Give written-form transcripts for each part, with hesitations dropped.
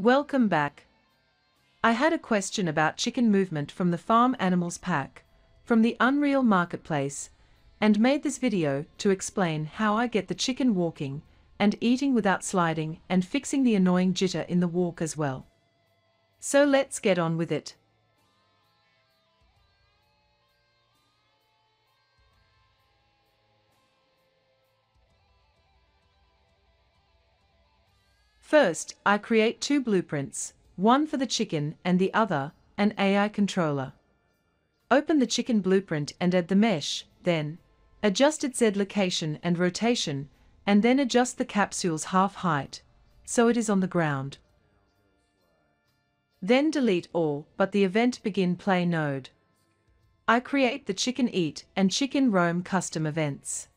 Welcome back. I had a question about chicken movement from the farm animals pack from the Unreal Marketplace and made this video to explain how I get the chicken walking and eating without sliding and fixing the annoying jitter in the walk as well. So let's get on with it. First, I create two blueprints, one for the chicken and the other, an AI controller. Open the chicken blueprint and add the mesh, then adjust its Z location and rotation, and then adjust the capsule's half height, so it is on the ground. Then delete all but the event begin play node. I create the chicken eat and chicken roam custom events.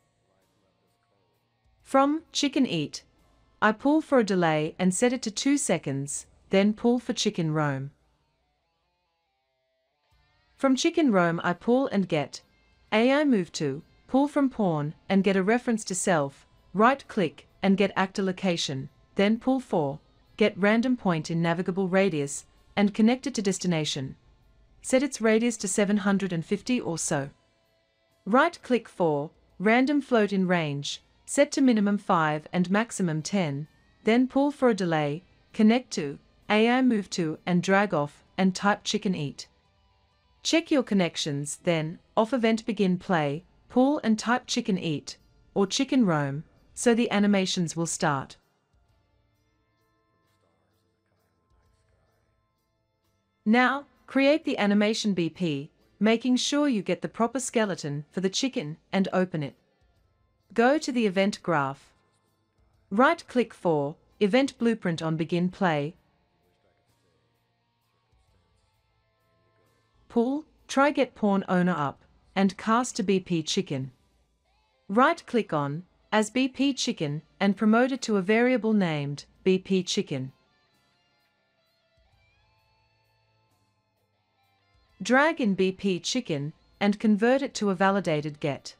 From chicken eat, I pull for a delay and set it to 2 seconds, then pull for chicken roam. From chicken roam I pull and get AI move to, pull from pawn and get a reference to self, right click and get actor location, then pull for, get random point in navigable radius and connect it to destination. Set its radius to 750 or so. Right click for, random float in range, set to minimum 5 and maximum 10, then pull for a delay, connect to, AI move to and drag off and type chicken eat. Check your connections, then off event begin play, pull and type chicken eat or chicken roam, so the animations will start. Now, create the animation BP, making sure you get the proper skeleton for the chicken and open it. Go to the event graph. Right-click for Event Blueprint on Begin Play. Pull, try get pawn owner up, and cast to BP Chicken. Right-click on as BP Chicken and promote it to a variable named BP Chicken. Drag in BP Chicken and convert it to a validated get.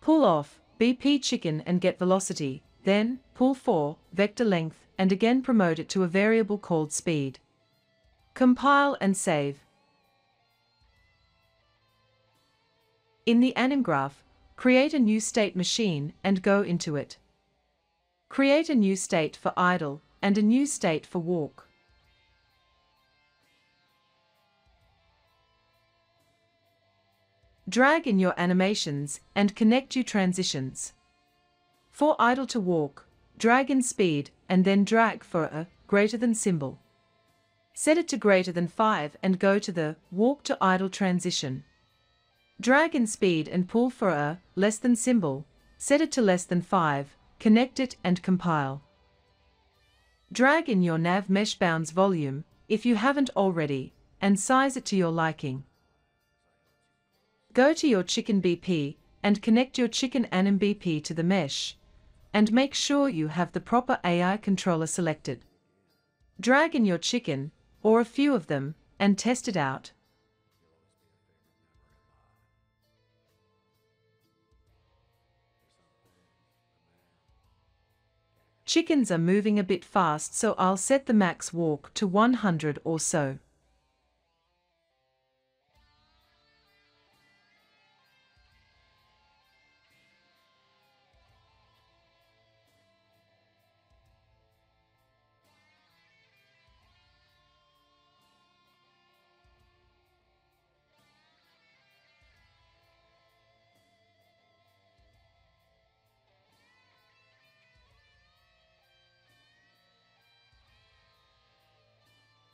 Pull off BP chicken and get velocity, then pull for vector length and again promote it to a variable called speed. Compile and save. In the anim graph, create a new state machine and go into it. Create a new state for idle and a new state for walk. Drag in your animations and connect your transitions. For idle to walk, drag in speed and then drag for a greater than symbol. Set it to greater than 5 and go to the walk to idle transition. Drag in speed and pull for a less than symbol, set it to less than 5, connect it and compile. Drag in your nav mesh bounds volume, if you haven't already, and size it to your liking. Go to your chicken BP and connect your chicken anim BP to the mesh and make sure you have the proper AI controller selected. Drag in your chicken, or a few of them, and test it out. Chickens are moving a bit fast, so I'll set the max walk to 100 or so.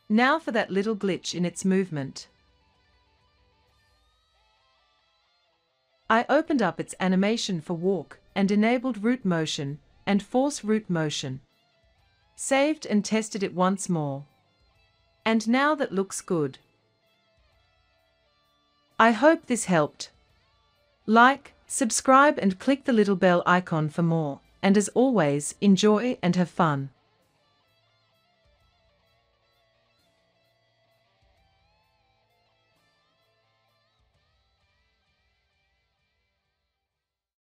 Now for that little glitch in its movement. I opened up its animation for walk and enabled root motion and force root motion. Saved and tested it once more. And now that looks good. I hope this helped. Like, subscribe and click the little bell icon for more, and as always, enjoy and have fun.